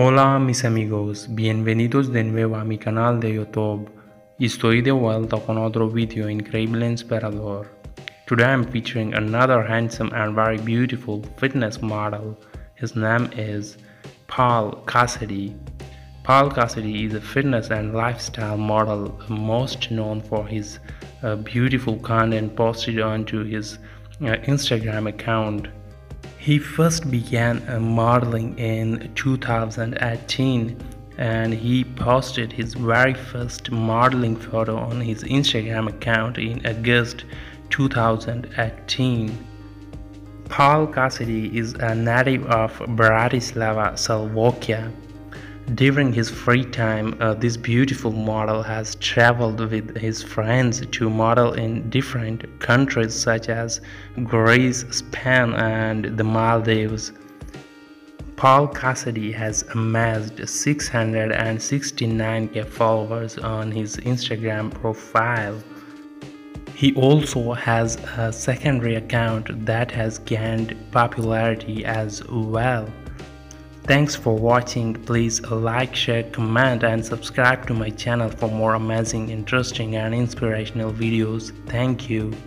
Hola mis amigos, bienvenidos de nuevo a mi canal de YouTube. Estoy de vuelta con otro video increíble and inspirador. Today I'm featuring another handsome and very beautiful fitness model. His name is Paul Cassidy. Paul Cassidy is a fitness and lifestyle model most known for his beautiful content posted onto his Instagram account. He first began modeling in 2018 and he posted his very first modeling photo on his Instagram account in August 2018. Paul Cassidy is a native of Bratislava, Slovakia. During his free time, this beautiful model has traveled with his friends to model in different countries such as Greece, Spain, and the Maldives. Paul Cassidy has amassed 669,000 followers on his Instagram profile. He also has a secondary account that has gained popularity as well. Thanks for watching. Please like, share, comment and subscribe to my channel for more amazing, interesting and inspirational videos. Thank you.